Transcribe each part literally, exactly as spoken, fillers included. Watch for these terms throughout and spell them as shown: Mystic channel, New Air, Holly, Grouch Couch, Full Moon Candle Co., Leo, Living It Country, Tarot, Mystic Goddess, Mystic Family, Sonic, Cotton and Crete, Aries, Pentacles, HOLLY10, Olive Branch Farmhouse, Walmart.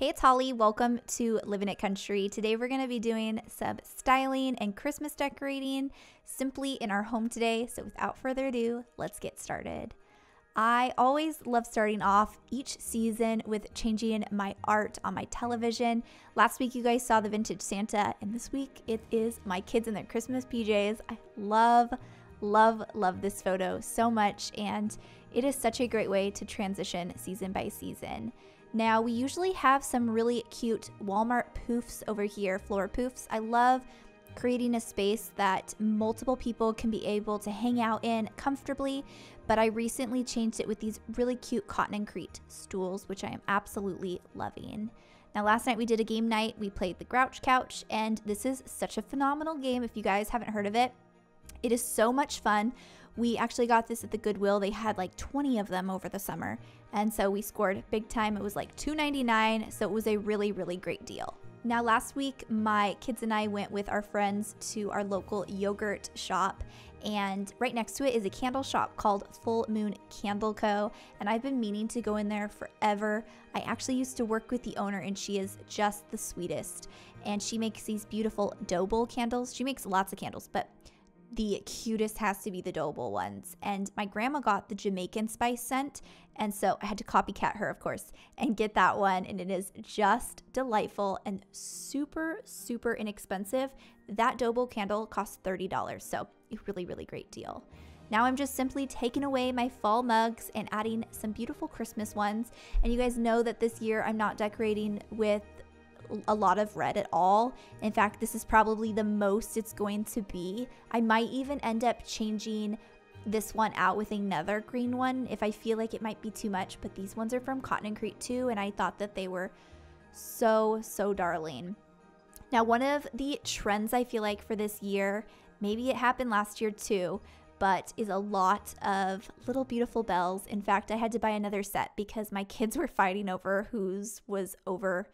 Hey, it's Holly. Welcome to Living It Country. Today we're going to be doing some styling and Christmas decorating simply in our home today. So without further ado, let's get started. I always love starting off each season with changing my art on my television. Last week you guys saw the vintage Santa, and this week it is my kids in their Christmas P Js. I love, love, love this photo so much, and it is such a great way to transition season by season. Now, we usually have some really cute Walmart poofs over here, floor poofs. I love creating a space that multiple people can be able to hang out in comfortably, but I recently changed it with these really cute Cotton and Crete stools, which I am absolutely loving. Now, last night we did a game night. We played the Grouch Couch, and this is such a phenomenal game if you guys haven't heard of it. It is so much fun. We actually got this at the Goodwill. They had like twenty of them over the summer. And so we scored big time. It was like two ninety-nine. So it was a really, really great deal. Now, last week, my kids and I went with our friends to our local yogurt shop. And right next to it is a candle shop called Full Moon Candle Co. And I've been meaning to go in there forever. I actually used to work with the owner, and she is just the sweetest. And she makes these beautiful dough bowl candles. She makes lots of candles, but the cutest has to be the dough bowl ones. And my grandma got the Jamaican spice scent, and so I had to copycat her, of course, and get that one, and it is just delightful and super, super inexpensive. That dough bowl candle costs thirty dollars, so a really, really great deal. Now I'm just simply taking away my fall mugs and adding some beautiful Christmas ones, and you guys know that this year I'm not decorating with a lot of red at all. In fact, this is probably the most it's going to be. I might even end up changing this one out with another green one if I feel like it might be too much, but these ones are from Cotton and Crete too, and I thought that they were so, so darling. Now, one of the trends I feel like for this year, maybe it happened last year too, but is a lot of little beautiful bells. In fact, I had to buy another set because my kids were fighting over whose was over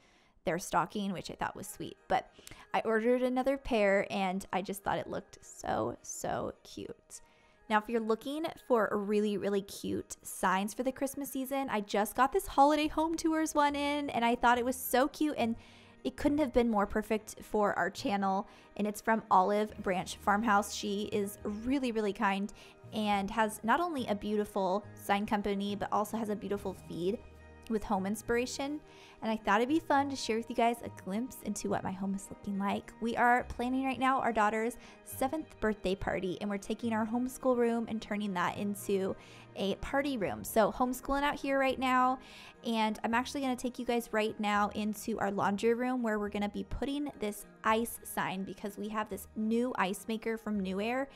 their stocking, which I thought was sweet, but I ordered another pair and I just thought it looked so, so cute. Now, if you're looking for really, really cute signs for the Christmas season, I just got this holiday home tours one in, and I thought it was so cute, and it couldn't have been more perfect for our channel. And it's from Olive Branch Farmhouse. She is really, really kind and has not only a beautiful sign company, but also has a beautiful feed with home inspiration, and I thought it'd be fun to share with you guys a glimpse into what my home is looking like. We are planning right now our daughter's seventh birthday party, and we're taking our homeschool room and turning that into a party room. So homeschooling out here right now, and I'm actually going to take you guys right now into our laundry room where we're going to be putting this ice sign, because we have this new ice maker from New Air,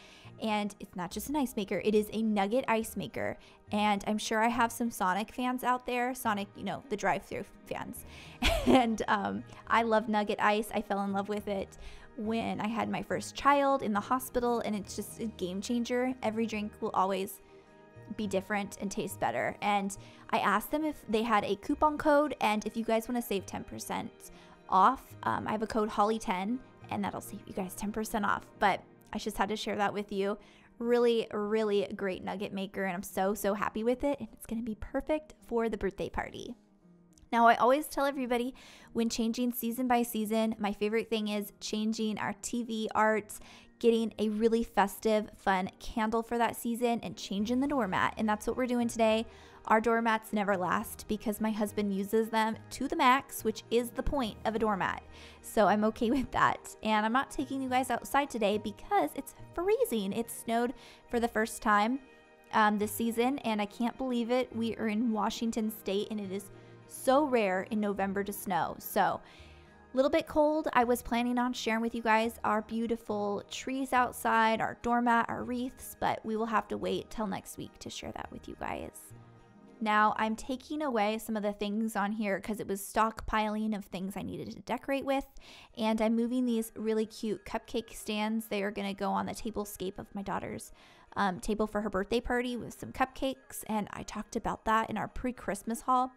and it's not just an ice maker, it is a nugget ice maker. And I'm sure I have some Sonic fans out there. Sonic, you know, the drive-thru fans. And um, I love nugget ice. I fell in love with it when I had my first child in the hospital, and it's just a game changer. Every drink will always be different and taste better. And I asked them if they had a coupon code, and if you guys want to save ten percent off, um, I have a code HOLLY ten, and that'll save you guys ten percent off. But I just had to share that with you. Really, really great nugget maker, and I'm so, so happy with it, and it's going to be perfect for the birthday party. Now, I always tell everybody when changing season by season, my favorite thing is changing our T V art, getting a really festive, fun candle for that season, and changing the doormat, and that's what we're doing today. Our doormats never last because my husband uses them to the max, which is the point of a doormat. So I'm okay with that. And I'm not taking you guys outside today because it's freezing. It snowed for the first time um, this season, and I can't believe it. We are in Washington State, and it is so rare in November to snow. So a little bit cold. I was planning on sharing with you guys our beautiful trees outside, our doormat, our wreaths, but we will have to wait till next week to share that with you guys. Now, I'm taking away some of the things on here because it was stockpiling of things I needed to decorate with, and I'm moving these really cute cupcake stands. They are going to go on the table scape of my daughter's um, table for her birthday party with some cupcakes, and I talked about that in our pre-Christmas haul.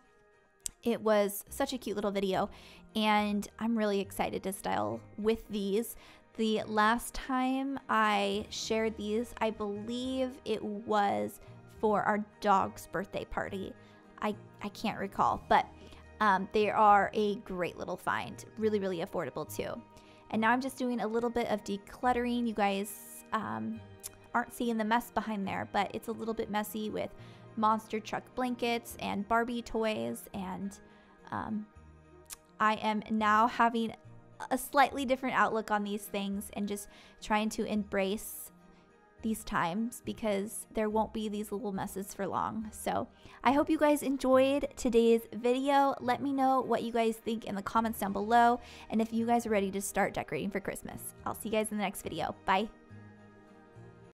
It was such a cute little video, and I'm really excited to style with these. The last time I shared these, I believe it was for our dog's birthday party. I, I can't recall, but Um, they are a great little find. Really, really affordable too. And now I'm just doing a little bit of decluttering. You guys um, aren't seeing the mess behind there, but it's a little bit messy with monster truck blankets and Barbie toys. And um, I am now having a slightly different outlook on these things and just trying to embrace these times, because there won't be these little messes for long. So I hope you guys enjoyed today's video. Let me know what you guys think in the comments down below, and if you guys are ready to start decorating for Christmas. I'll see you guys in the next video. Bye.